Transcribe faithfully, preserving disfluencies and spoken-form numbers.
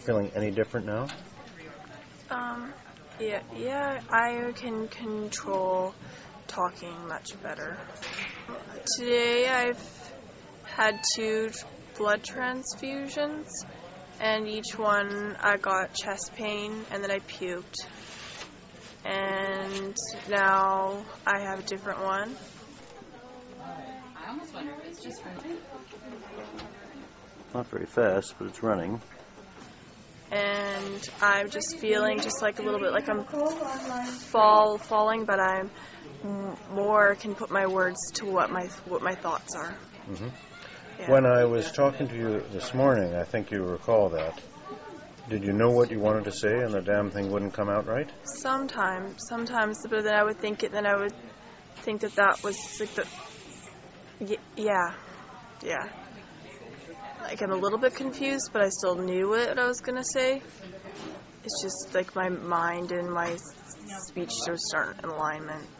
You feeling any different now? Um, yeah, yeah, I can control talking much better. Today I've had two blood transfusions, and each one I got chest pain, and then I puked. And now I have a different one. I almost wonder if it's just running. Not very fast, but it's running. And I'm just feeling just like a little bit like I'm fall falling, but I'm more can put my words to what my what my thoughts are. Mm-hmm. Yeah. When I was talking to you this morning, I think you recall that. Did you know what you wanted to say, and the damn thing wouldn't come out right? Sometimes, sometimes, but then I would think it, then I would think that that was like the, y- yeah, yeah. Like, I'm a little bit confused, but I still knew it, what I was going to say. It's just, like, my mind and my speech are starting in alignment.